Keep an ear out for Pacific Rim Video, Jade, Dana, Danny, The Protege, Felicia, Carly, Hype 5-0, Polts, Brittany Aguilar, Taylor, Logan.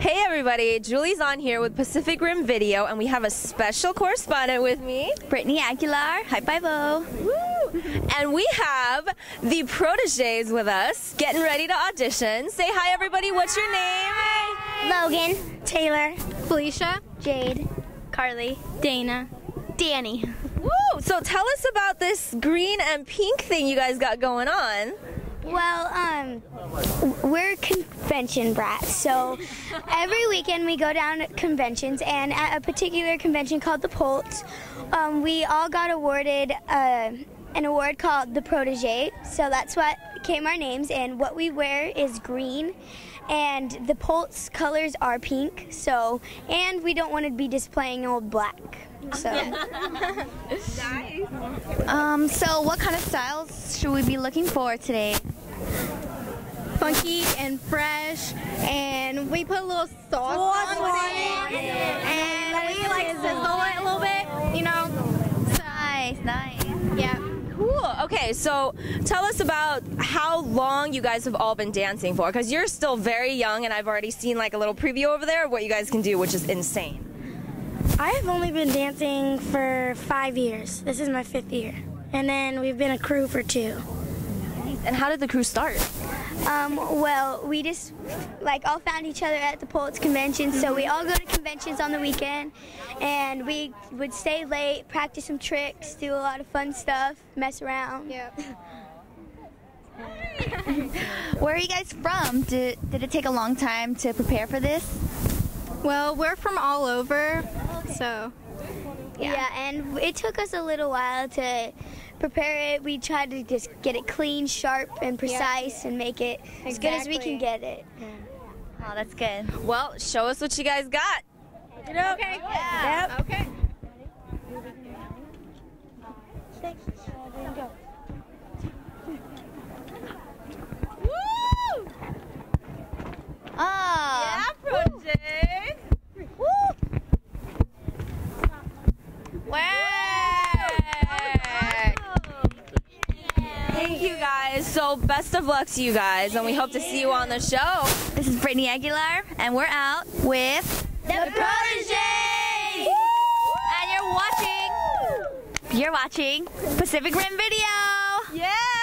Hey everybody, Julie's on here with Pacific Rim Video, and we have a special correspondent with me, Brittany Aguilar. Hype 5-0. Woo! And we have the Proteges with us, getting ready to audition. Say hi everybody, what's your name? Hi. Logan. Taylor. Felicia. Jade. Carly. Dana. Danny. Woo! So tell us about this green and pink thing you guys got going on. Well, we're convention brats, so every weekend we go down to conventions, and at a particular convention called the Polts, we all got awarded an award called The Protege, so that's what came our names, and what we wear is green, and the Polts colors are pink, so, and we don't want to be displaying old black. So. Nice. So what kind of styles should we be looking for today? Funky and fresh, and we put a little sauce on it, and we like sizzle it a little bit, you know. Nice. Yeah. Cool. Okay, so tell us about how long you guys have all been dancing for, because you're still very young, and I've already seen like a little preview over there of what you guys can do, which is insane. I have only been dancing for 5 years. This is my 5th year. And then we've been a crew for 2. And how did the crew start? Well, we just like all found each other at the Polts convention, so we all go to conventions on the weekend, and we would stay late, practice some tricks, do a lot of fun stuff, mess around. Yep. Where are you guys from? Did it take a long time to prepare for this? Well, we're from all over. So, yeah, and it took us a little while to prepare it. We tried to just get it clean, sharp, and precise, and make it as good as we can get it. Yeah. Oh, that's good. Well, show us what you guys got. You know? Okay. Yeah. Yep. Okay. Woo! Oh. Yeah, Protege. Woo! Thank you guys. So best of luck to you guys, and we hope to see you on the show. This is Brittany Aguilar, and we're out with The Protege. And you're watching Pacific Rim Video. Yeah.